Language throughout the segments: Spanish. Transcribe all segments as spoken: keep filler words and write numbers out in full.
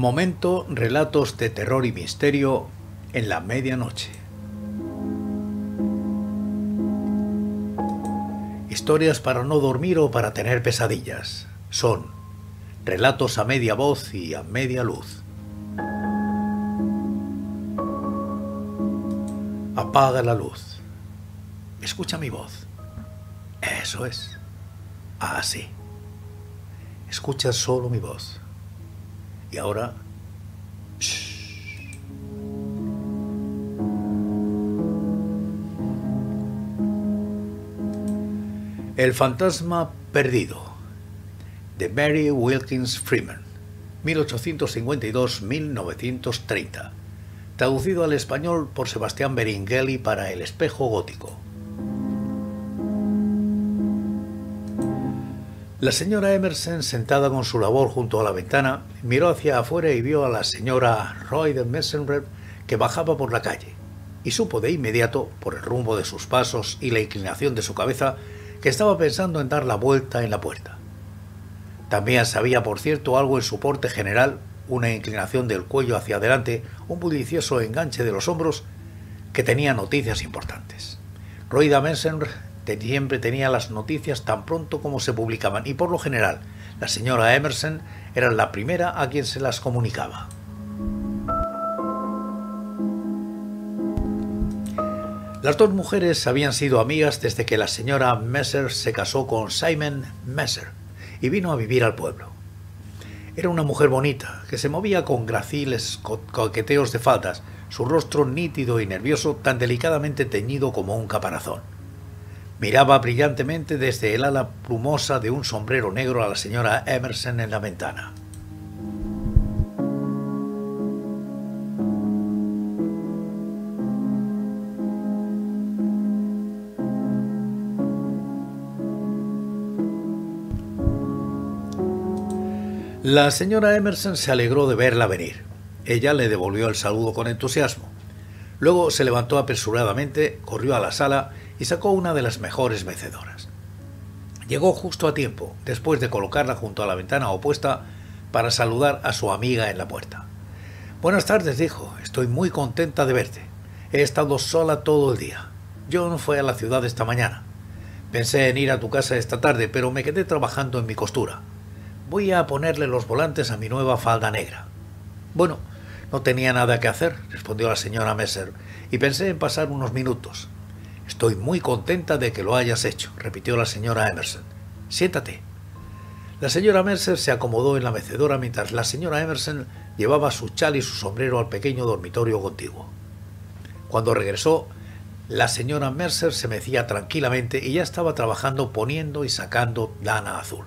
Momento, relatos de terror y misterio en la medianoche. Historias para no dormir o para tener pesadillas. Son relatos a media voz y a media luz. Apaga la luz. Escucha mi voz. Eso es. Así. Escucha solo mi voz. Y ahora... Shh. El fantasma perdido, de Mary E. Wilkins-Freeman, mil ochocientos cincuenta y dos a mil novecientos treinta, traducido al español por Sebastián Beringheli para El espejo gótico. La señora Emerson, sentada con su labor junto a la ventana, miró hacia afuera y vio a la señora Rhoda Meserve que bajaba por la calle, y supo de inmediato, por el rumbo de sus pasos y la inclinación de su cabeza, que estaba pensando en dar la vuelta en la puerta. También sabía, por cierto, algo en su porte general, una inclinación del cuello hacia adelante, un bullicioso enganche de los hombros, que tenía noticias importantes. Rhoda Meserve siempre tenía las noticias tan pronto como se publicaban, y por lo general la señora Emerson era la primera a quien se las comunicaba. Las dos mujeres habían sido amigas desde que la señora Meserve se casó con Simon Meserve y vino a vivir al pueblo. Era una mujer bonita, que se movía con graciles co coqueteos de faldas, su rostro nítido y nervioso, tan delicadamente teñido como un caparazón. Miraba brillantemente desde el ala plumosa de un sombrero negro a la señora Emerson en la ventana. La señora Emerson se alegró de verla venir. Ella le devolvió el saludo con entusiasmo. Luego se levantó apresuradamente, corrió a la sala y sacó una de las mejores mecedoras. Llegó justo a tiempo, después de colocarla junto a la ventana opuesta, para saludar a su amiga en la puerta. «Buenas tardes», dijo, «estoy muy contenta de verte. He estado sola todo el día. John fue a la ciudad esta mañana. Pensé en ir a tu casa esta tarde, pero me quedé trabajando en mi costura. Voy a ponerle los volantes a mi nueva falda negra». «Bueno, no tenía nada que hacer», respondió la señora Meserve, «y pensé en pasar unos minutos». «Estoy muy contenta de que lo hayas hecho», repitió la señora Emerson. «Siéntate». La señora Meserve se acomodó en la mecedora mientras la señora Emerson llevaba su chal y su sombrero al pequeño dormitorio contiguo. Cuando regresó, la señora Meserve se mecía tranquilamente y ya estaba trabajando poniendo y sacando lana azul.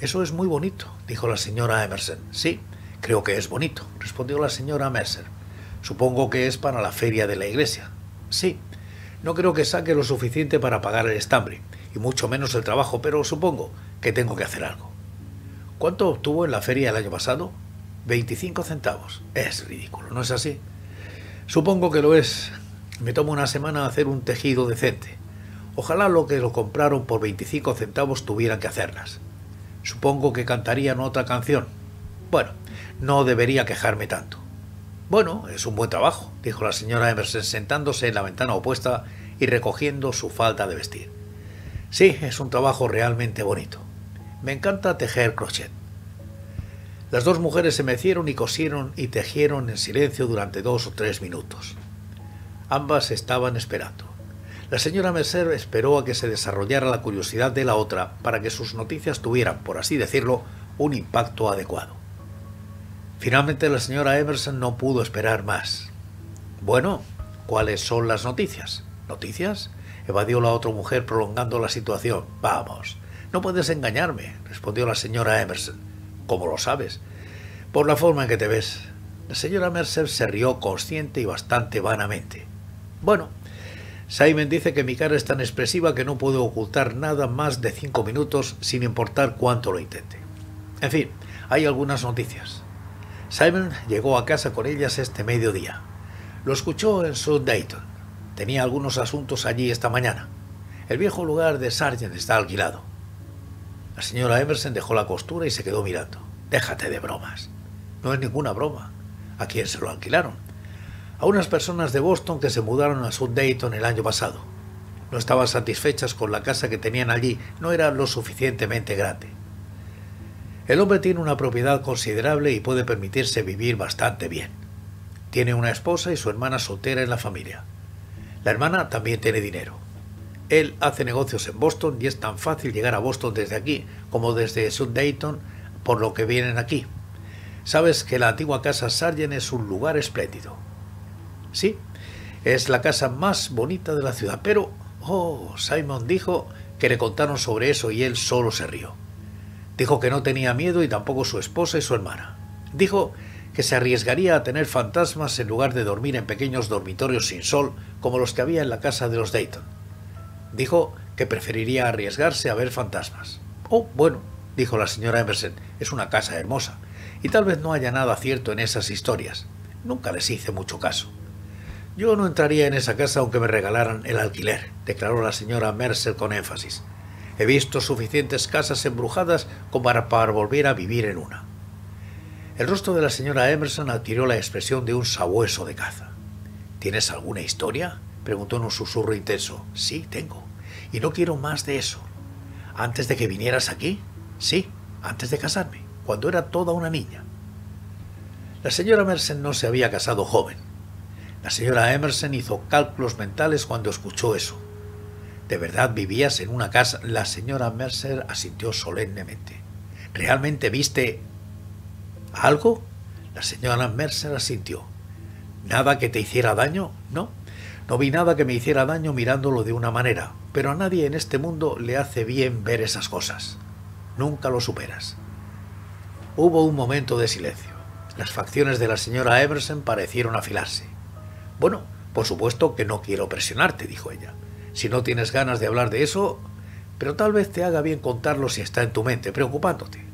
«Eso es muy bonito», dijo la señora Emerson. «Sí, creo que es bonito», respondió la señora Meserve. «Supongo que es para la feria de la iglesia». «Sí, no creo que saque lo suficiente para pagar el estambre, y mucho menos el trabajo, pero supongo que tengo que hacer algo». «¿Cuánto obtuvo en la feria el año pasado?» veinticinco centavos. «Es ridículo, ¿no es así?» «Supongo que lo es. Me toma una semana hacer un tejido decente. Ojalá lo que lo compraron por veinticinco centavos tuvieran que hacerlas. Supongo que cantarían otra canción. Bueno, no debería quejarme tanto». «Bueno, es un buen trabajo», dijo la señora Emerson, sentándose en la ventana opuesta y recogiendo su falda de vestir. «Sí, es un trabajo realmente bonito. Me encanta tejer crochet». Las dos mujeres se mecieron y cosieron y tejieron en silencio durante dos o tres minutos. Ambas estaban esperando. La señora Meserve esperó a que se desarrollara la curiosidad de la otra para que sus noticias tuvieran, por así decirlo, un impacto adecuado. Finalmente la señora Emerson no pudo esperar más. «Bueno, ¿cuáles son las noticias?» «¿Noticias?», evadió la otra mujer prolongando la situación. «Vamos, no puedes engañarme», respondió la señora Emerson. «¿Cómo lo sabes?» «Por la forma en que te ves». La señora Meserve se rió consciente y bastante vanamente. «Bueno, Simon dice que mi cara es tan expresiva que no puedo ocultar nada más de cinco minutos sin importar cuánto lo intente. En fin, hay algunas noticias. Simon llegó a casa con ellas este mediodía. Lo escuchó en South Dayton. Tenía algunos asuntos allí esta mañana. El viejo lugar de Sargent está alquilado». La señora Emerson dejó la costura y se quedó mirando. «Déjate de bromas». No es ninguna broma. ¿A quién se lo alquilaron? A unas personas de Boston que se mudaron a South Dayton el año pasado. No estaban satisfechas con la casa que tenían allí, no era lo suficientemente grande. El hombre tiene una propiedad considerable y puede permitirse vivir bastante bien. Tiene una esposa y su hermana soltera en la familia. La hermana también tiene dinero. Él hace negocios en Boston y es tan fácil llegar a Boston desde aquí como desde South Dayton, por lo que vienen aquí. Sabes que la antigua casa Sargent es un lugar espléndido. Sí, es la casa más bonita de la ciudad, pero... Oh, Simon dijo que le contaron sobre eso y él solo se rió. Dijo que no tenía miedo y tampoco su esposa y su hermana. Dijo que se arriesgaría a tener fantasmas en lugar de dormir en pequeños dormitorios sin sol como los que había en la casa de los Dayton. Dijo que preferiría arriesgarse a ver fantasmas. Oh, bueno, dijo la señora Emerson, es una casa hermosa y tal vez no haya nada cierto en esas historias. Nunca les hice mucho caso. Yo no entraría en esa casa aunque me regalaran el alquiler, declaró la señora Mercer con énfasis. He visto suficientes casas embrujadas como para, para volver a vivir en una. El rostro de la señora Emerson adquirió la expresión de un sabueso de caza. ¿Tienes alguna historia? Preguntó en un susurro intenso. Sí, tengo. Y no quiero más de eso. ¿Antes de que vinieras aquí? Sí, antes de casarme, cuando era toda una niña. La señora Mercer no se había casado joven. La señora Emerson hizo cálculos mentales cuando escuchó eso. ¿De verdad vivías en una casa? La señora Mercer asintió solemnemente. ¿Realmente viste algo? La señora Mercer asintió. ¿Nada que te hiciera daño? No. No vi nada que me hiciera daño mirándolo de una manera, pero a nadie en este mundo le hace bien ver esas cosas. Nunca lo superas. Hubo un momento de silencio. Las facciones de la señora Emerson parecieron afilarse. Bueno, por supuesto que no quiero presionarte, dijo ella. Si no tienes ganas de hablar de eso, pero tal vez te haga bien contarlo si está en tu mente, preocupándote.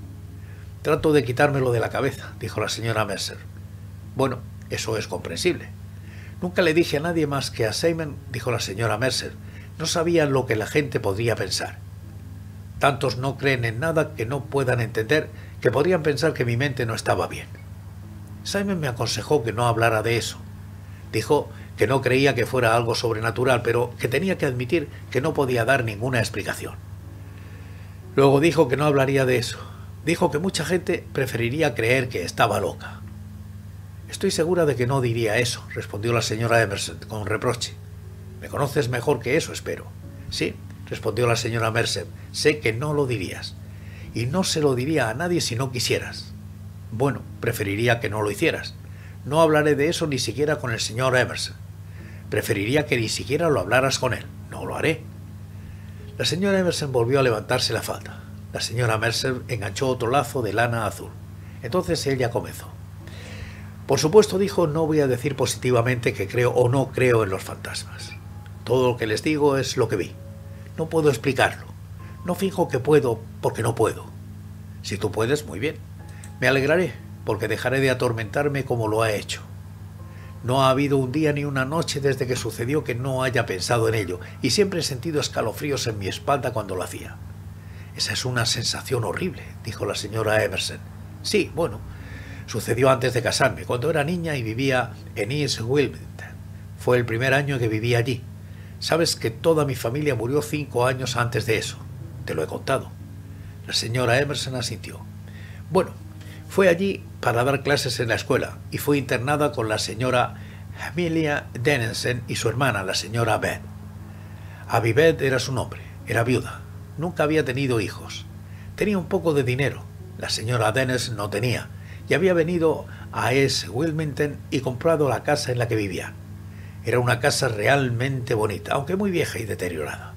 Trato de quitármelo de la cabeza, dijo la señora Mercer. Bueno, eso es comprensible. Nunca le dije a nadie más que a Simon, dijo la señora Mercer. No sabía lo que la gente podría pensar. Tantos no creen en nada que no puedan entender que podrían pensar que mi mente no estaba bien. Simon me aconsejó que no hablara de eso. Dijo que no creía que fuera algo sobrenatural, pero que tenía que admitir que no podía dar ninguna explicación. Luego dijo que no hablaría de eso. Dijo que mucha gente preferiría creer que estaba loca. Estoy segura de que no diría eso, respondió la señora Emerson con reproche. Me conoces mejor que eso, espero. Sí, respondió la señora Mercer, sé que no lo dirías. Y no se lo diría a nadie si no quisieras. Bueno, preferiría que no lo hicieras. No hablaré de eso ni siquiera con el señor Emerson. Preferiría que ni siquiera lo hablaras con él. No lo haré. La señora Emerson volvió a levantarse la falda. La señora Mercer enganchó otro lazo de lana azul. Entonces ella comenzó. Por supuesto, dijo, no voy a decir positivamente que creo o no creo en los fantasmas. Todo lo que les digo es lo que vi. No puedo explicarlo. No fijo que puedo porque no puedo. Si tú puedes, muy bien. Me alegraré, porque dejaré de atormentarme como lo ha hecho. No ha habido un día ni una noche desde que sucedió que no haya pensado en ello, y siempre he sentido escalofríos en mi espalda cuando lo hacía. Esa es una sensación horrible, dijo la señora Emerson. Sí, bueno, sucedió antes de casarme, cuando era niña y vivía en East Wilmington. Fue el primer año que viví allí. Sabes que toda mi familia murió cinco años antes de eso. Te lo he contado. La señora Emerson asintió. Bueno, fue allí para dar clases en la escuela y fue internada con la señora Amelia Dennison y su hermana, la señora Beth. Abibeth era su nombre, era viuda, nunca había tenido hijos. Tenía un poco de dinero, la señora Dennison no tenía, y había venido a East Wilmington y comprado la casa en la que vivía. Era una casa realmente bonita, aunque muy vieja y deteriorada.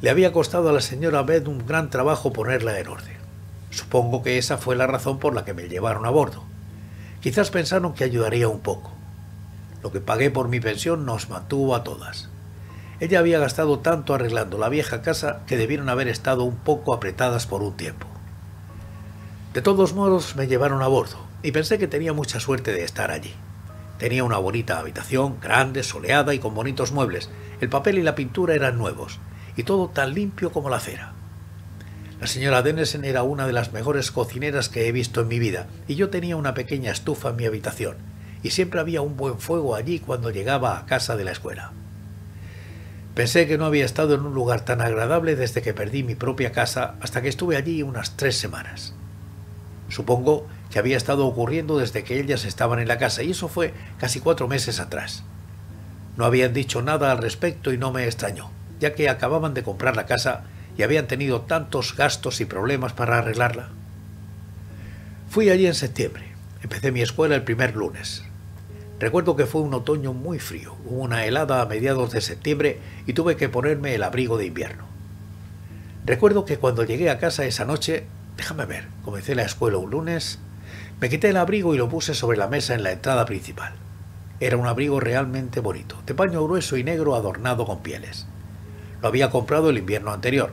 Le había costado a la señora Beth un gran trabajo ponerla en orden. Supongo que esa fue la razón por la que me llevaron a bordo. Quizás pensaron que ayudaría un poco. Lo que pagué por mi pensión nos mantuvo a todas. Ella había gastado tanto arreglando la vieja casa que debieron haber estado un poco apretadas por un tiempo. De todos modos, me llevaron a bordo y pensé que tenía mucha suerte de estar allí. Tenía una bonita habitación, grande, soleada y con bonitos muebles. El papel y la pintura eran nuevos y todo tan limpio como la cera. La señora Dennison era una de las mejores cocineras que he visto en mi vida, y yo tenía una pequeña estufa en mi habitación, y siempre había un buen fuego allí cuando llegaba a casa de la escuela. Pensé que no había estado en un lugar tan agradable desde que perdí mi propia casa hasta que estuve allí unas tres semanas. Supongo que había estado ocurriendo desde que ellas estaban en la casa, y eso fue casi cuatro meses atrás. No habían dicho nada al respecto y no me extrañó, ya que acababan de comprar la casa y habían tenido tantos gastos y problemas para arreglarla. Fui allí en septiembre. Empecé mi escuela el primer lunes. Recuerdo que fue un otoño muy frío, hubo una helada a mediados de septiembre y tuve que ponerme el abrigo de invierno. Recuerdo que cuando llegué a casa esa noche, déjame ver, comencé la escuela un lunes, me quité el abrigo y lo puse sobre la mesa en la entrada principal. Era un abrigo realmente bonito, de paño grueso y negro adornado con pieles. Lo había comprado el invierno anterior.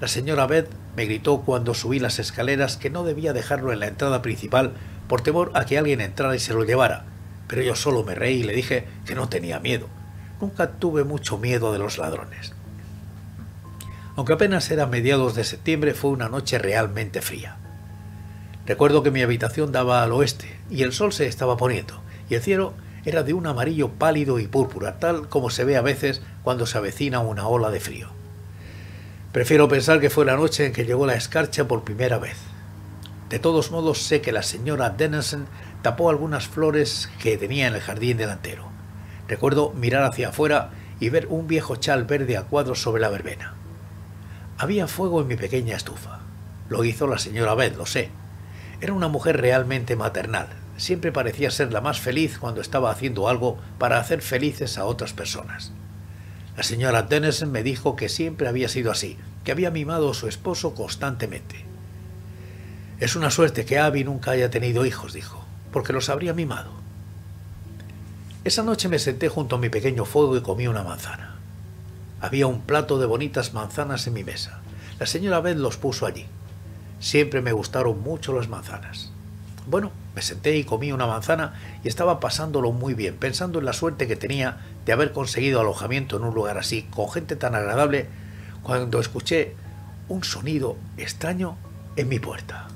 La señora Beth me gritó cuando subí las escaleras que no debía dejarlo en la entrada principal por temor a que alguien entrara y se lo llevara. Pero yo solo me reí y le dije que no tenía miedo. Nunca tuve mucho miedo de los ladrones. Aunque apenas era mediados de septiembre, fue una noche realmente fría. Recuerdo que mi habitación daba al oeste, y el sol se estaba poniendo, y el cielo era de un amarillo pálido y púrpura, tal como se ve a veces cuando se avecina una ola de frío. Prefiero pensar que fue la noche en que llegó la escarcha por primera vez. De todos modos, sé que la señora Dennison tapó algunas flores que tenía en el jardín delantero. Recuerdo mirar hacia afuera y ver un viejo chal verde a cuadros sobre la verbena. Había fuego en mi pequeña estufa. Lo hizo la señora Beth, lo sé. Era una mujer realmente maternal. Siempre parecía ser la más feliz cuando estaba haciendo algo para hacer felices a otras personas. La señora Dennison me dijo que siempre había sido así, que había mimado a su esposo constantemente. «Es una suerte que Abby nunca haya tenido hijos», dijo, «porque los habría mimado». Esa noche me senté junto a mi pequeño fuego y comí una manzana. Había un plato de bonitas manzanas en mi mesa. La señora Beth los puso allí. Siempre me gustaron mucho las manzanas. Bueno, me senté y comí una manzana y estaba pasándolo muy bien, pensando en la suerte que tenía de haber conseguido alojamiento en un lugar así, con gente tan agradable, cuando escuché un sonido extraño en mi puerta.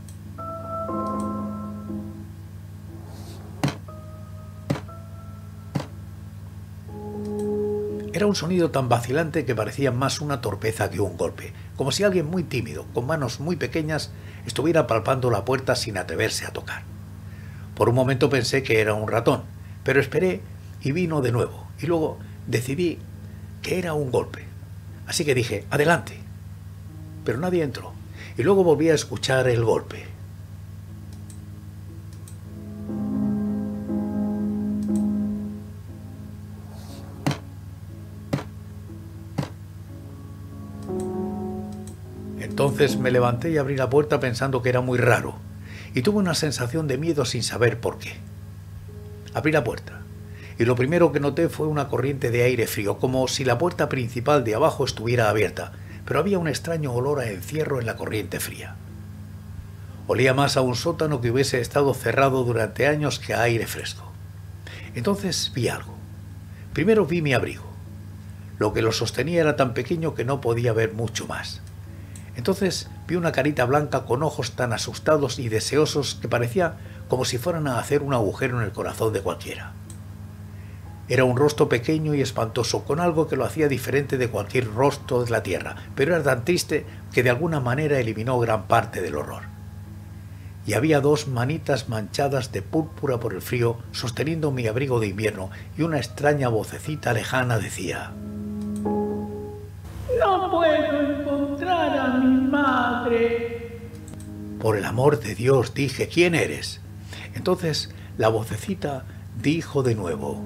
Era un sonido tan vacilante que parecía más una torpeza que un golpe, como si alguien muy tímido, con manos muy pequeñas, estuviera palpando la puerta sin atreverse a tocar. Por un momento pensé que era un ratón, pero esperé y vino de nuevo, y luego decidí que era un golpe. Así que dije, adelante. Pero nadie entró, y luego volví a escuchar el golpe. Entonces me levanté y abrí la puerta pensando que era muy raro, y tuve una sensación de miedo sin saber por qué. Abrí la puerta, y lo primero que noté fue una corriente de aire frío, como si la puerta principal de abajo estuviera abierta, pero había un extraño olor a encierro en la corriente fría. Olía más a un sótano que hubiese estado cerrado durante años que a aire fresco. Entonces vi algo. Primero vi mi abrigo. Lo que lo sostenía era tan pequeño que no podía ver mucho más. Entonces vi una carita blanca con ojos tan asustados y deseosos que parecía como si fueran a hacer un agujero en el corazón de cualquiera. Era un rostro pequeño y espantoso, con algo que lo hacía diferente de cualquier rostro de la tierra, pero era tan triste que de alguna manera eliminó gran parte del horror. Y había dos manitas manchadas de púrpura por el frío sosteniendo mi abrigo de invierno, y una extraña vocecita lejana decía: «No puedo encontrar a mi madre». Por el amor de Dios, dije, ¿quién eres? Entonces la vocecita dijo de nuevo: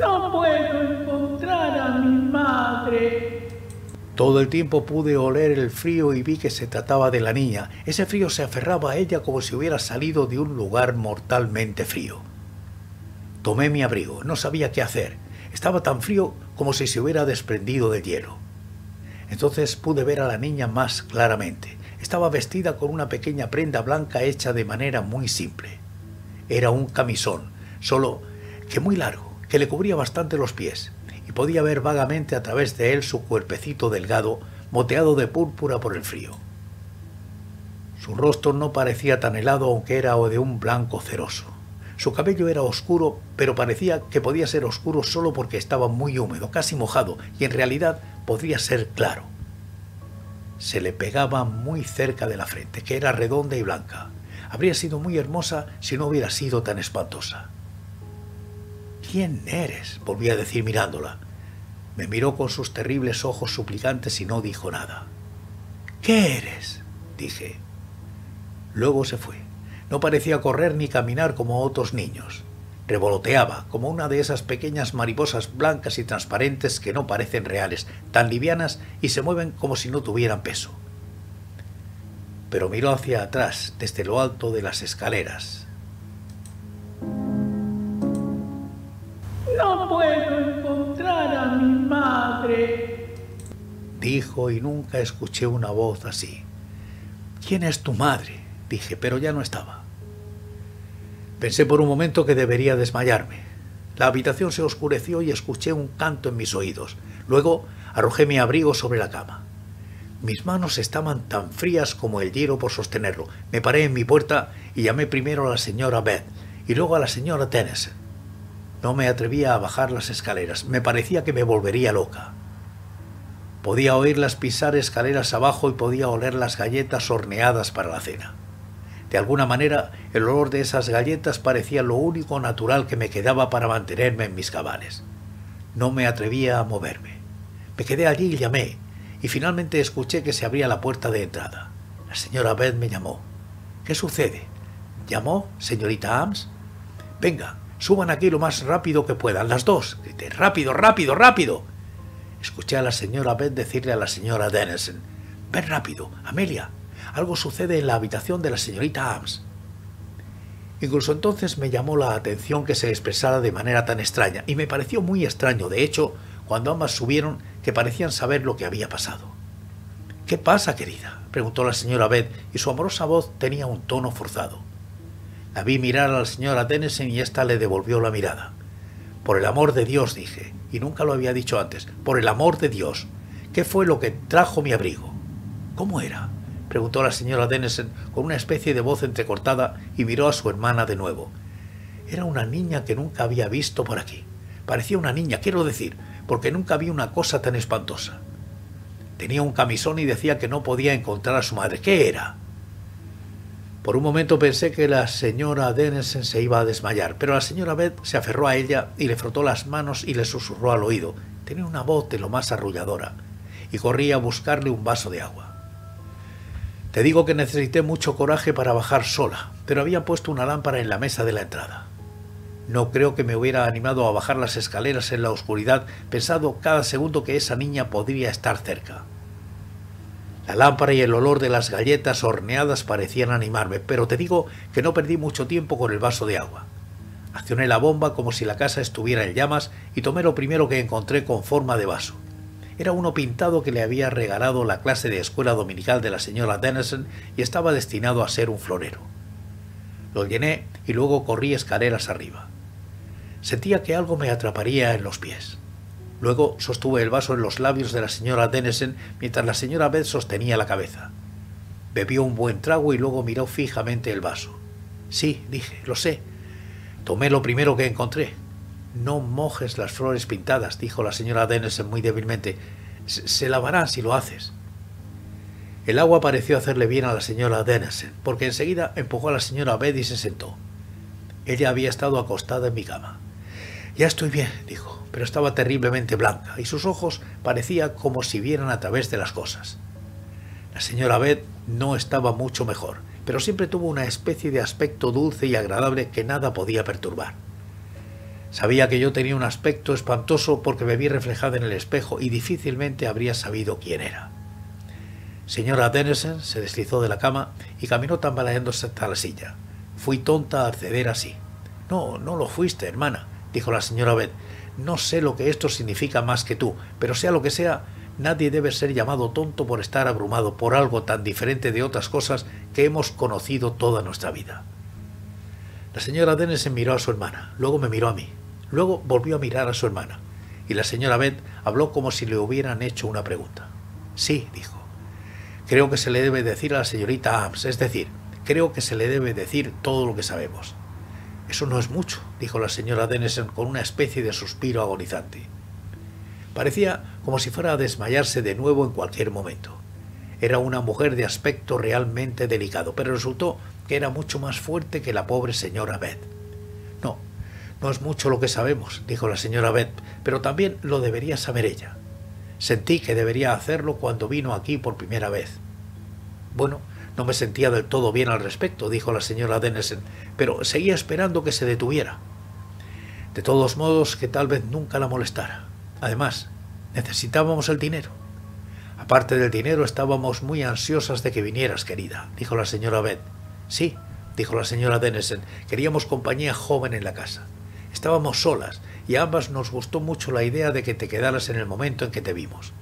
«No puedo encontrar a mi madre». Todo el tiempo pude oler el frío y vi que se trataba de la niña. Ese frío se aferraba a ella como si hubiera salido de un lugar mortalmente frío. Tomé mi abrigo, no sabía qué hacer. Estaba tan frío como si se hubiera desprendido de hielo. Entonces pude ver a la niña más claramente. Estaba vestida con una pequeña prenda blanca hecha de manera muy simple. Era un camisón, solo que muy largo, que le cubría bastante los pies, y podía ver vagamente a través de él su cuerpecito delgado, moteado de púrpura por el frío. Su rostro no parecía tan helado, aunque era de un blanco ceroso. Su cabello era oscuro, pero parecía que podía ser oscuro solo porque estaba muy húmedo, casi mojado, y en realidad podría ser claro. Se le pegaba muy cerca de la frente, que era redonda y blanca. Habría sido muy hermosa si no hubiera sido tan espantosa. «¿Quién eres?», volví a decir mirándola. Me miró con sus terribles ojos suplicantes y no dijo nada. «¿Qué eres?», dije. Luego se fue. No parecía correr ni caminar como otros niños. Revoloteaba, como una de esas pequeñas mariposas blancas y transparentes que no parecen reales, tan livianas y se mueven como si no tuvieran peso. Pero miró hacia atrás, desde lo alto de las escaleras. «No puedo encontrar a mi madre», dijo, y nunca escuché una voz así. «¿Quién es tu madre?», dije, pero ya no estaba. Pensé por un momento que debería desmayarme. La habitación se oscureció y escuché un canto en mis oídos. Luego arrojé mi abrigo sobre la cama. Mis manos estaban tan frías como el hielo por sostenerlo. Me paré en mi puerta y llamé primero a la señora Beth y luego a la señora Tennyson. No me atrevía a bajar las escaleras. Me parecía que me volvería loca. Podía oírlas pisar escaleras abajo y podía oler las galletas horneadas para la cena. De alguna manera, el olor de esas galletas parecía lo único natural que me quedaba para mantenerme en mis cabales. No me atrevía a moverme. Me quedé allí y llamé, y finalmente escuché que se abría la puerta de entrada. La señora Beth me llamó. «¿Qué sucede? ¿Llamó, señorita Ames? Venga, suban aquí lo más rápido que puedan, las dos». Grité, «¡rápido, rápido, rápido!». Escuché a la señora Beth decirle a la señora Dennison, «Ven rápido, Amelia. Algo sucede en la habitación de la señorita Ames». Incluso entonces me llamó la atención que se expresara de manera tan extraña, y me pareció muy extraño, de hecho, cuando ambas subieron, que parecían saber lo que había pasado. «¿Qué pasa, querida?», preguntó la señora Beth, y su amorosa voz tenía un tono forzado. La vi mirar a la señora Dennison y ésta le devolvió la mirada. «Por el amor de Dios», dije, y nunca lo había dicho antes, «por el amor de Dios, ¿qué fue lo que trajo mi abrigo?». «¿Cómo era?», preguntó la señora Dennison con una especie de voz entrecortada y miró a su hermana de nuevo. Era una niña que nunca había visto por aquí. Parecía una niña, quiero decir, porque nunca vi una cosa tan espantosa. Tenía un camisón y decía que no podía encontrar a su madre. ¿Qué era? Por un momento pensé que la señora Dennison se iba a desmayar, pero la señora Beth se aferró a ella y le frotó las manos y le susurró al oído. Tenía una voz de lo más arrulladora y corrí a buscarle un vaso de agua. Te digo que necesité mucho coraje para bajar sola, pero había puesto una lámpara en la mesa de la entrada. No creo que me hubiera animado a bajar las escaleras en la oscuridad, pensando cada segundo que esa niña podría estar cerca. La lámpara y el olor de las galletas horneadas parecían animarme, pero te digo que no perdí mucho tiempo con el vaso de agua. Accioné la bomba como si la casa estuviera en llamas y tomé lo primero que encontré con forma de vaso. Era uno pintado que le había regalado la clase de escuela dominical de la señora Dennison y estaba destinado a ser un florero. Lo llené y luego corrí escaleras arriba. Sentía que algo me atraparía en los pies. Luego sostuve el vaso en los labios de la señora Dennison mientras la señora Beth sostenía la cabeza. Bebió un buen trago y luego miró fijamente el vaso. «Sí», dije, «lo sé. Tomé lo primero que encontré». «No mojes las flores pintadas», dijo la señora Dennison muy débilmente. Se, se lavarán si lo haces». El agua pareció hacerle bien a la señora Dennison, porque enseguida empujó a la señora Beth y se sentó. Ella había estado acostada en mi cama. «Ya estoy bien», dijo, pero estaba terriblemente blanca, y sus ojos parecía como si vieran a través de las cosas. La señora Beth no estaba mucho mejor, pero siempre tuvo una especie de aspecto dulce y agradable que nada podía perturbar. Sabía que yo tenía un aspecto espantoso porque me vi reflejada en el espejo y difícilmente habría sabido quién era. Señora Dennison se deslizó de la cama y caminó tambaleándose hasta la silla. «Fui tonta a acceder así». «No, no lo fuiste, hermana», dijo la señora Beth. «No sé lo que esto significa más que tú, pero sea lo que sea, nadie debe ser llamado tonto por estar abrumado por algo tan diferente de otras cosas que hemos conocido toda nuestra vida». La señora Dennison miró a su hermana, luego me miró a mí, luego volvió a mirar a su hermana, y la señora Beth habló como si le hubieran hecho una pregunta. Sí, dijo. Creo que se le debe decir a la señorita Ames, es decir, creo que se le debe decir todo lo que sabemos. Eso no es mucho, dijo la señora Denison con una especie de suspiro agonizante. Parecía como si fuera a desmayarse de nuevo en cualquier momento. Era una mujer de aspecto realmente delicado, pero resultó que era mucho más fuerte que la pobre señora Beth. No, no es mucho lo que sabemos, dijo la señora Beth, pero también lo debería saber ella. Sentí que debería hacerlo cuando vino aquí por primera vez. Bueno, no me sentía del todo bien al respecto, dijo la señora Denison, pero seguía esperando que se detuviera. De todos modos, que tal vez nunca la molestara. Además, necesitábamos el dinero. Aparte del dinero, estábamos muy ansiosas de que vinieras, querida, dijo la señora Beth. Sí, dijo la señora Denison, queríamos compañía joven en la casa. Estábamos solas y a ambas nos gustó mucho la idea de que te quedaras en el momento en que te vimos.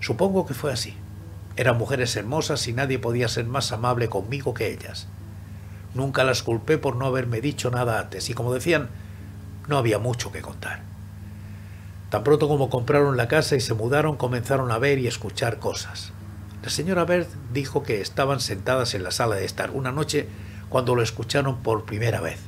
Supongo que fue así. Eran mujeres hermosas y nadie podía ser más amable conmigo que ellas. Nunca las culpé por no haberme dicho nada antes y, como decían, no había mucho que contar. Tan pronto como compraron la casa y se mudaron, comenzaron a ver y escuchar cosas. La señora Bert dijo que estaban sentadas en la sala de estar una noche cuando lo escucharon por primera vez.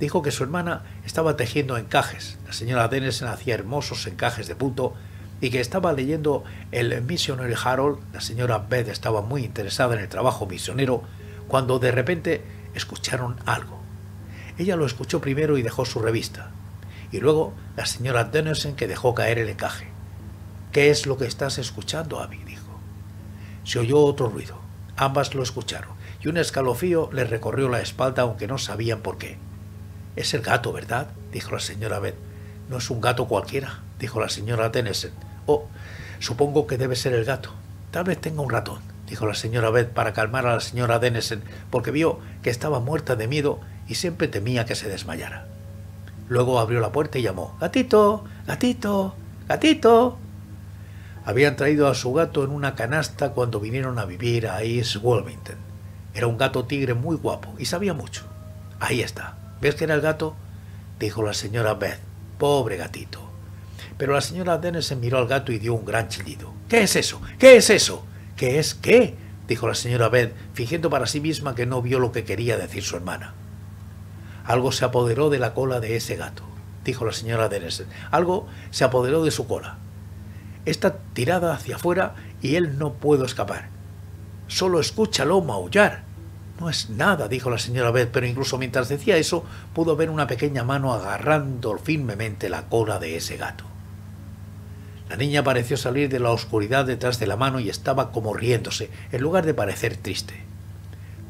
Dijo que su hermana estaba tejiendo encajes, la señora Denison hacía hermosos encajes de punto, y que estaba leyendo el Missionary Harold, la señora Beth estaba muy interesada en el trabajo misionero, cuando de repente escucharon algo. Ella lo escuchó primero y dejó su revista. Y luego la señora Denison, que dejó caer el encaje. —¿Qué es lo que estás escuchando, Abby? —dijo. Se oyó otro ruido. Ambas lo escucharon, y un escalofrío les recorrió la espalda, aunque no sabían por qué. —Es el gato, ¿verdad? —dijo la señora Beth. —No es un gato cualquiera —dijo la señora Denison. —Oh, supongo que debe ser el gato. Tal vez tenga un ratón —dijo la señora Beth para calmar a la señora Denison, porque vio que estaba muerta de miedo y siempre temía que se desmayara. Luego abrió la puerta y llamó: «¡Gatito! ¡Gatito! ¡Gatito!». Habían traído a su gato en una canasta cuando vinieron a vivir a East Wilmington. Era un gato tigre muy guapo y sabía mucho. «Ahí está. ¿Ves que era el gato?», dijo la señora Beth. «Pobre gatito». Pero la señora Denison miró al gato y dio un gran chillido. «¿Qué es eso? ¿Qué es eso? ¿Qué es qué?», dijo la señora Beth, fingiendo para sí misma que no vio lo que quería decir su hermana. Algo se apoderó de la cola de ese gato, dijo la señora Denison. Algo se apoderó de su cola. Está tirada hacia afuera y él no pudo escapar. Solo escúchalo maullar. No es nada, dijo la señora Beth, pero incluso mientras decía eso, pudo ver una pequeña mano agarrando firmemente la cola de ese gato. La niña pareció salir de la oscuridad detrás de la mano y estaba como riéndose, en lugar de parecer triste.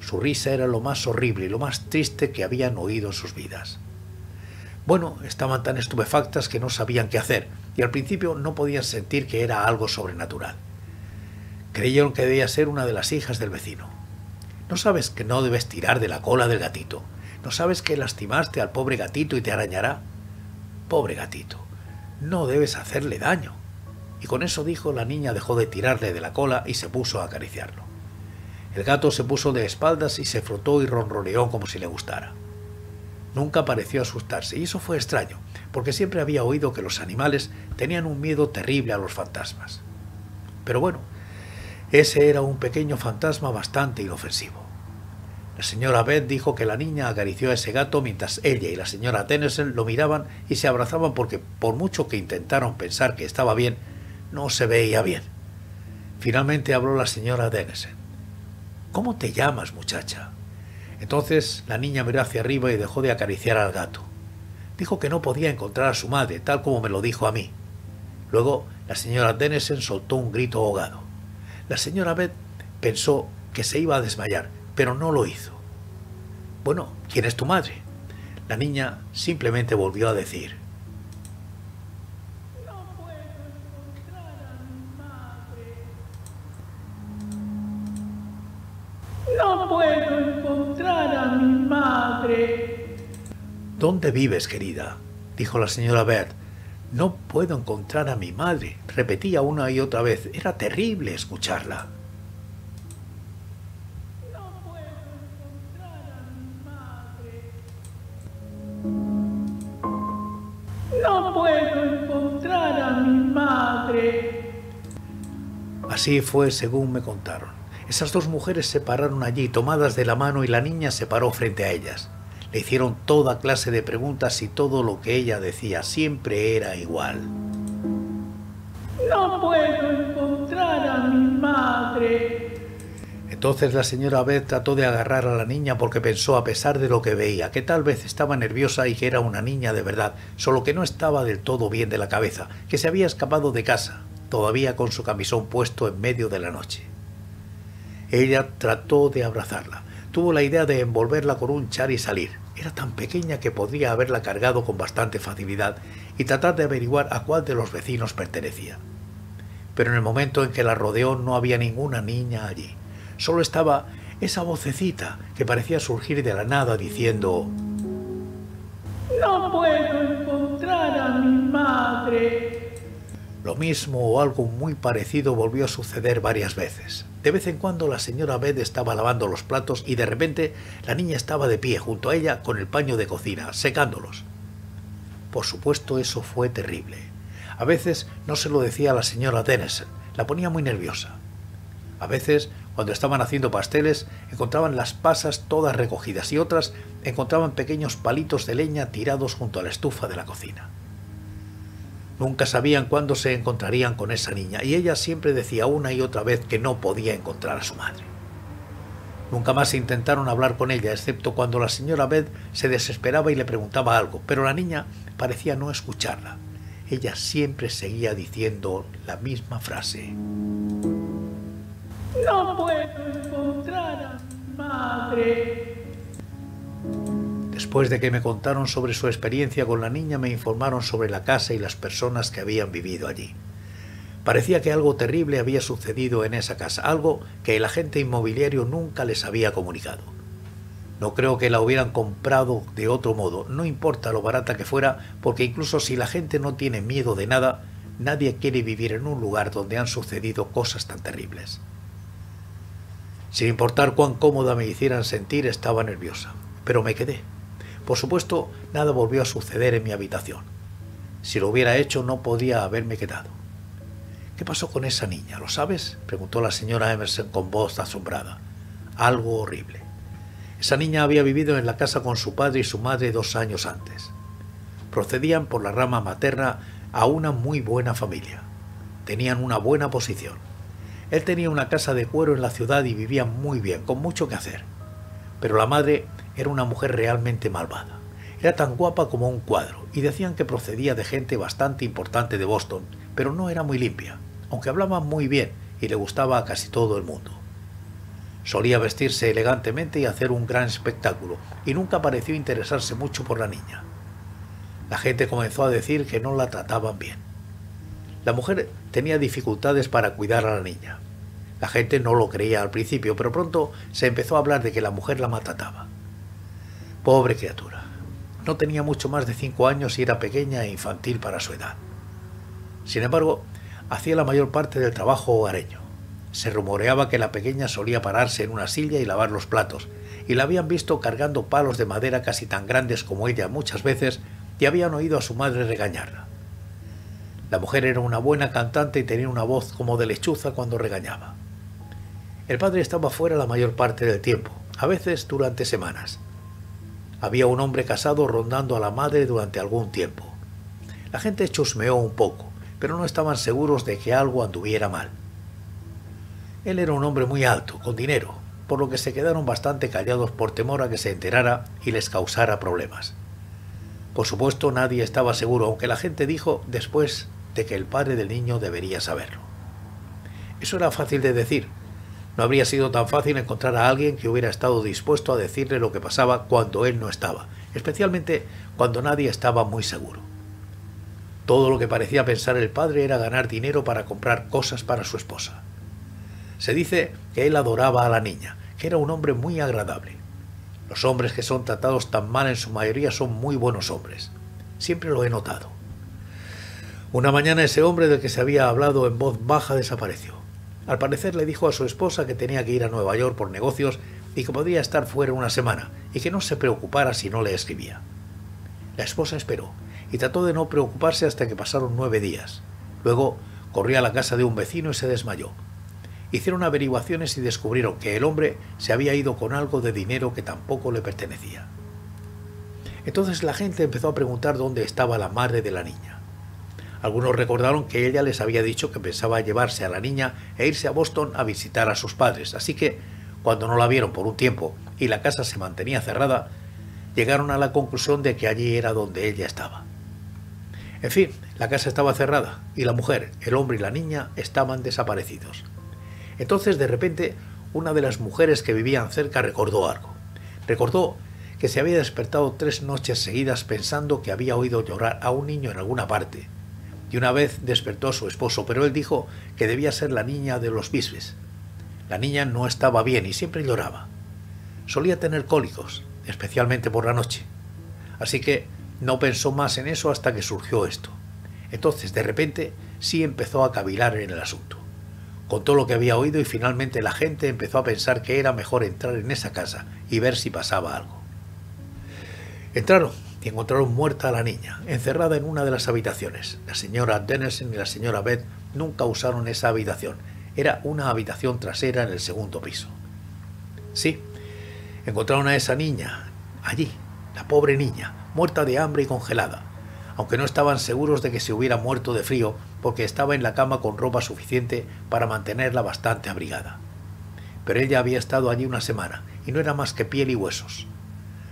Su risa era lo más horrible y lo más triste que habían oído en sus vidas. Bueno, estaban tan estupefactas que no sabían qué hacer, y al principio no podían sentir que era algo sobrenatural. Creyeron que debía ser una de las hijas del vecino. ¿No sabes que no debes tirar de la cola del gatito? ¿No sabes que lastimaste al pobre gatito y te arañará? Pobre gatito, no debes hacerle daño. Y con eso dijo, la niña dejó de tirarle de la cola y se puso a acariciarlo. El gato se puso de espaldas y se frotó y ronroneó como si le gustara. Nunca pareció asustarse, y eso fue extraño, porque siempre había oído que los animales tenían un miedo terrible a los fantasmas. Pero bueno, ese era un pequeño fantasma bastante inofensivo. La señora Beth dijo que la niña acarició a ese gato mientras ella y la señora Denison lo miraban y se abrazaban, porque por mucho que intentaron pensar que estaba bien, no se veía bien. Finalmente habló la señora Denison. —¿Cómo te llamas, muchacha? Entonces la niña miró hacia arriba y dejó de acariciar al gato. Dijo que no podía encontrar a su madre, tal como me lo dijo a mí. Luego la señora Denison soltó un grito ahogado. La señora Beth pensó que se iba a desmayar, pero no lo hizo. —Bueno, ¿quién es tu madre? La niña simplemente volvió a decir. —No puedo encontrar a mi madre. —¿Dónde vives, querida? —dijo la señora Bert. —No puedo encontrar a mi madre. Repetía una y otra vez. Era terrible escucharla. —No puedo encontrar a mi madre. —No puedo encontrar a mi madre. Así fue según me contaron. Esas dos mujeres se pararon allí, tomadas de la mano, y la niña se paró frente a ellas. Le hicieron toda clase de preguntas y todo lo que ella decía siempre era igual. No puedo encontrar a mi madre. Entonces la señora Beth trató de agarrar a la niña porque pensó, a pesar de lo que veía, que tal vez estaba nerviosa y que era una niña de verdad, solo que no estaba del todo bien de la cabeza, que se había escapado de casa, todavía con su camisón puesto, en medio de la noche. Ella trató de abrazarla. Tuvo la idea de envolverla con un chal y salir. Era tan pequeña que podría haberla cargado con bastante facilidad y tratar de averiguar a cuál de los vecinos pertenecía. Pero en el momento en que la rodeó no había ninguna niña allí. Solo estaba esa vocecita que parecía surgir de la nada diciendo: «No puedo encontrar a mi madre». Lo mismo o algo muy parecido volvió a suceder varias veces. De vez en cuando la señora Beth estaba lavando los platos y de repente la niña estaba de pie junto a ella con el paño de cocina, secándolos. Por supuesto, eso fue terrible. A veces no se lo decía a la señora Dennison, la ponía muy nerviosa. A veces, cuando estaban haciendo pasteles, encontraban las pasas todas recogidas y otras encontraban pequeños palitos de leña tirados junto a la estufa de la cocina. Nunca sabían cuándo se encontrarían con esa niña, y ella siempre decía una y otra vez que no podía encontrar a su madre. Nunca más intentaron hablar con ella, excepto cuando la señora Beth se desesperaba y le preguntaba algo, pero la niña parecía no escucharla. Ella siempre seguía diciendo la misma frase: «No puedo encontrar a mi madre». Después de que me contaron sobre su experiencia con la niña, me informaron sobre la casa y las personas que habían vivido allí. Parecía que algo terrible había sucedido en esa casa, algo que el agente inmobiliario nunca les había comunicado. No creo que la hubieran comprado de otro modo, no importa lo barata que fuera, porque incluso si la gente no tiene miedo de nada, nadie quiere vivir en un lugar donde han sucedido cosas tan terribles. Sin importar cuán cómoda me hicieran sentir, estaba nerviosa, pero me quedé. Por supuesto, nada volvió a suceder en mi habitación. Si lo hubiera hecho, no podía haberme quedado. «¿Qué pasó con esa niña? ¿Lo sabes?», preguntó la señora Emerson con voz asombrada. «Algo horrible. Esa niña había vivido en la casa con su padre y su madre dos años antes. Procedían por la rama materna a una muy buena familia. Tenían una buena posición. Él tenía una casa de cuero en la ciudad y vivía muy bien, con mucho que hacer. Pero la madre era una mujer realmente malvada. Era tan guapa como un cuadro, y decían que procedía de gente bastante importante de Boston, pero no era muy limpia, aunque hablaba muy bien y le gustaba a casi todo el mundo. Solía vestirse elegantemente y hacer un gran espectáculo, y nunca pareció interesarse mucho por la niña. La gente comenzó a decir que no la trataban bien. La mujer tenía dificultades para cuidar a la niña. La gente no lo creía al principio, pero pronto se empezó a hablar de que la mujer la maltrataba. Pobre criatura. No tenía mucho más de cinco años y era pequeña e infantil para su edad. Sin embargo, hacía la mayor parte del trabajo hogareño. Se rumoreaba que la pequeña solía pararse en una silla y lavar los platos, y la habían visto cargando palos de madera casi tan grandes como ella muchas veces, y habían oído a su madre regañarla. La mujer era una buena cantante y tenía una voz como de lechuza cuando regañaba. El padre estaba fuera la mayor parte del tiempo, a veces durante semanas. Había un hombre casado rondando a la madre durante algún tiempo. La gente chusmeó un poco, pero no estaban seguros de que algo anduviera mal. Él era un hombre muy alto, con dinero, por lo que se quedaron bastante callados por temor a que se enterara y les causara problemas. Por supuesto, nadie estaba seguro, aunque la gente dijo después de que el padre del niño debería saberlo. Eso era fácil de decir. No habría sido tan fácil encontrar a alguien que hubiera estado dispuesto a decirle lo que pasaba cuando él no estaba, especialmente cuando nadie estaba muy seguro. Todo lo que parecía pensar el padre era ganar dinero para comprar cosas para su esposa. Se dice que él adoraba a la niña, que era un hombre muy agradable. Los hombres que son tratados tan mal en su mayoría son muy buenos hombres. Siempre lo he notado. Una mañana ese hombre del que se había hablado en voz baja desapareció. Al parecer le dijo a su esposa que tenía que ir a Nueva York por negocios y que podría estar fuera una semana, y que no se preocupara si no le escribía. La esposa esperó y trató de no preocuparse hasta que pasaron nueve días. Luego corrió a la casa de un vecino y se desmayó. hicieron averiguaciones y descubrieron que el hombre se había ido con algo de dinero que tampoco le pertenecía. Entonces la gente empezó a preguntar dónde estaba la madre de la niña. Algunos recordaron que ella les había dicho que pensaba llevarse a la niña e irse a Boston a visitar a sus padres, así que, cuando no la vieron por un tiempo y la casa se mantenía cerrada, llegaron a la conclusión de que allí era donde ella estaba. En fin, la casa estaba cerrada y la mujer, el hombre y la niña estaban desaparecidos. Entonces, de repente, una de las mujeres que vivían cerca recordó algo. Recordó que se había despertado tres noches seguidas pensando que había oído llorar a un niño en alguna parte. Y una vez despertó a su esposo, pero él dijo que debía ser la niña de los bisbes. La niña no estaba bien y siempre lloraba. Solía tener cólicos, especialmente por la noche. Así que no pensó más en eso hasta que surgió esto. Entonces, de repente, sí empezó a cavilar en el asunto. Contó lo que había oído y finalmente la gente empezó a pensar que era mejor entrar en esa casa y ver si pasaba algo. Entraron y encontraron muerta a la niña, encerrada en una de las habitaciones. La señora Dennison y la señora Beth nunca usaron esa habitación. Era una habitación trasera en el segundo piso. Sí, encontraron a esa niña, allí, la pobre niña, muerta de hambre y congelada, aunque no estaban seguros de que se hubiera muerto de frío porque estaba en la cama con ropa suficiente para mantenerla bastante abrigada. Pero ella había estado allí una semana y no era más que piel y huesos.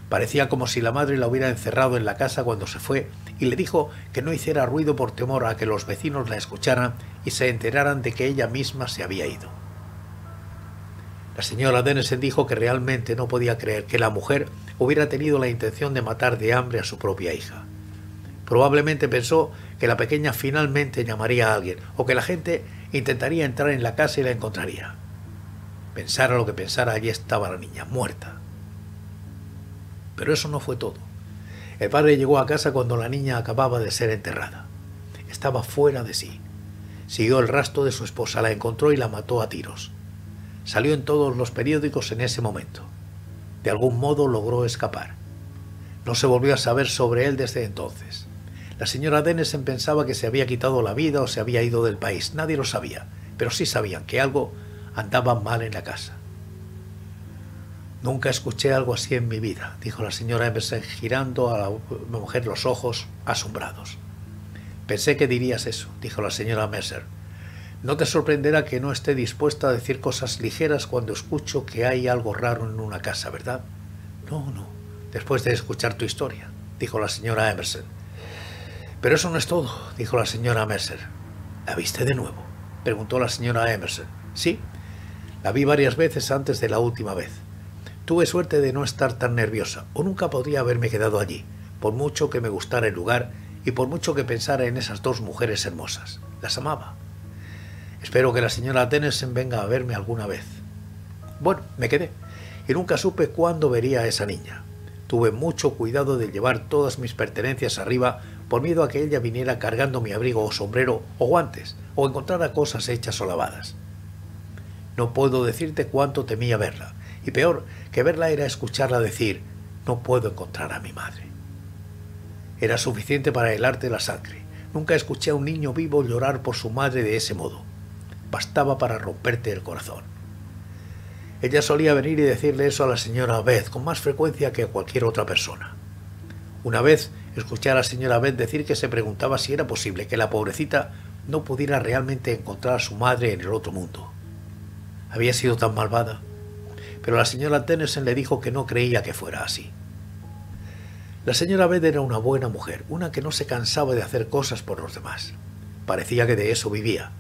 Parecía como si la madre la hubiera encerrado en la casa cuando se fue y le dijo que no hiciera ruido por temor a que los vecinos la escucharan y se enteraran de que ella misma se había ido. La señora Dennison dijo que realmente no podía creer que la mujer hubiera tenido la intención de matar de hambre a su propia hija. Probablemente pensó que la pequeña finalmente llamaría a alguien o que la gente intentaría entrar en la casa y la encontraría. Pensara lo que pensara, allí estaba la niña, muerta. Pero eso no fue todo. El padre llegó a casa cuando la niña acababa de ser enterrada. Estaba fuera de sí. Siguió el rastro de su esposa, la encontró y la mató a tiros. Salió en todos los periódicos en ese momento. De algún modo logró escapar. No se volvió a saber sobre él desde entonces. La señora Dennison pensaba que se había quitado la vida o se había ido del país. Nadie lo sabía, pero sí sabían que algo andaba mal en la casa. «Nunca escuché algo así en mi vida», dijo la señora Emerson, girando a la mujer los ojos asombrados. «Pensé que dirías eso», dijo la señora Meserve. «No te sorprenderá que no esté dispuesta a decir cosas ligeras cuando escucho que hay algo raro en una casa, ¿verdad?» «No, no, después de escuchar tu historia», dijo la señora Emerson. «Pero eso no es todo», dijo la señora Meserve. «¿La viste de nuevo?», preguntó la señora Emerson. «Sí, la vi varias veces antes de la última vez. Tuve suerte de no estar tan nerviosa, o nunca podría haberme quedado allí, por mucho que me gustara el lugar y por mucho que pensara en esas dos mujeres hermosas. Las amaba. Espero que la señora Dennison venga a verme alguna vez». Bueno, me quedé, y nunca supe cuándo vería a esa niña. Tuve mucho cuidado de llevar todas mis pertenencias arriba por miedo a que ella viniera cargando mi abrigo o sombrero o guantes, o encontrara cosas hechas o lavadas. No puedo decirte cuánto temía verla. Y peor que verla era escucharla decir: «No puedo encontrar a mi madre». Era suficiente para helarte la sangre. Nunca escuché a un niño vivo llorar por su madre de ese modo. Bastaba para romperte el corazón. Ella solía venir y decirle eso a la señora Beth con más frecuencia que a cualquier otra persona. Una vez escuché a la señora Beth decir que se preguntaba si era posible que la pobrecita no pudiera realmente encontrar a su madre en el otro mundo. Había sido tan malvada. Pero la señora Dennison le dijo que no creía que fuera así. La señora Beth era una buena mujer, una que no se cansaba de hacer cosas por los demás. Parecía que de eso vivía.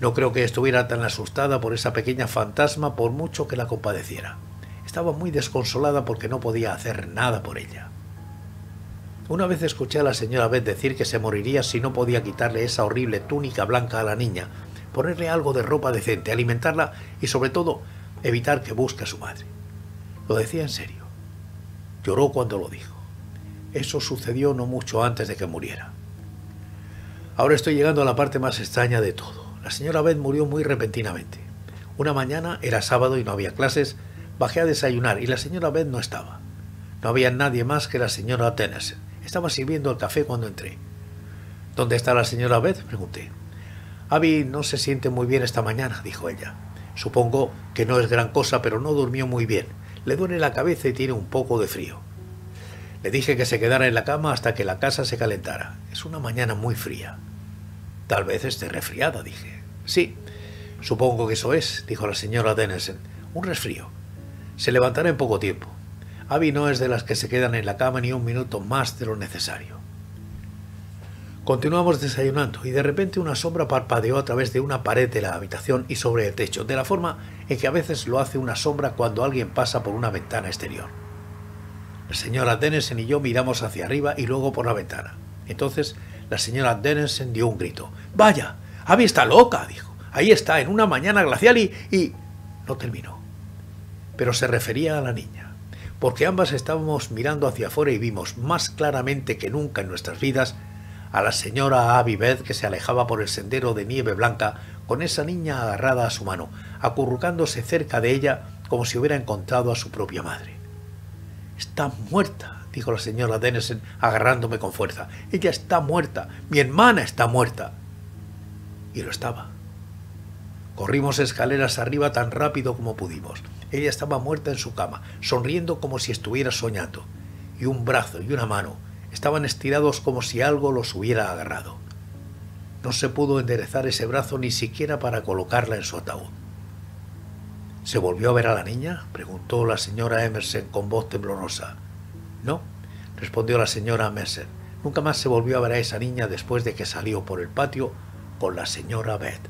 No creo que estuviera tan asustada por esa pequeña fantasma por mucho que la compadeciera. Estaba muy desconsolada porque no podía hacer nada por ella. Una vez escuché a la señora Beth decir que se moriría si no podía quitarle esa horrible túnica blanca a la niña, ponerle algo de ropa decente, alimentarla y, sobre todo, evitar que busque a su madre. Lo decía en serio. Lloró cuando lo dijo. Eso sucedió no mucho antes de que muriera. Ahora estoy llegando a la parte más extraña de todo. La señora Beth murió muy repentinamente. Una mañana, era sábado y no había clases, bajé a desayunar y la señora Beth no estaba. No había nadie más que la señora Dennison. Estaba sirviendo el café cuando entré. «¿Dónde está la señora Beth?», pregunté. Abby no se siente muy bien esta mañana, dijo ella. Supongo que no es gran cosa, pero no durmió muy bien. Le duele la cabeza y tiene un poco de frío. Le dije que se quedara en la cama hasta que la casa se calentara. Es una mañana muy fría. Tal vez esté resfriada, dije. Sí, supongo que eso es, dijo la señora Dennison. Un resfrío. Se levantará en poco tiempo. Abby no es de las que se quedan en la cama ni un minuto más de lo necesario. Continuamos desayunando y de repente una sombra parpadeó a través de una pared de la habitación y sobre el techo, de la forma en que a veces lo hace una sombra cuando alguien pasa por una ventana exterior. La señora Dennison y yo miramos hacia arriba y luego por la ventana. Entonces la señora Dennison dio un grito. «¡Vaya! Abby está loca!», dijo. «Ahí está, en una mañana glacial y... y...». No terminó. Pero se refería a la niña. Porque ambas estábamos mirando hacia afuera y vimos más claramente que nunca en nuestras vidas a la señora Abby Beth que se alejaba por el sendero de nieve blanca con esa niña agarrada a su mano, acurrucándose cerca de ella como si hubiera encontrado a su propia madre. «Está muerta», dijo la señora Dennison agarrándome con fuerza. «Ella está muerta. Mi hermana está muerta». Y lo estaba. Corrimos escaleras arriba tan rápido como pudimos. Ella estaba muerta en su cama, sonriendo como si estuviera soñando, y un brazo y una mano estaban estirados como si algo los hubiera agarrado. No se pudo enderezar ese brazo ni siquiera para colocarla en su ataúd. —¿Se volvió a ver a la niña? —preguntó la señora Emerson con voz temblorosa. —No —respondió la señora Emerson—, nunca más se volvió a ver a esa niña después de que salió por el patio con la señora Beth.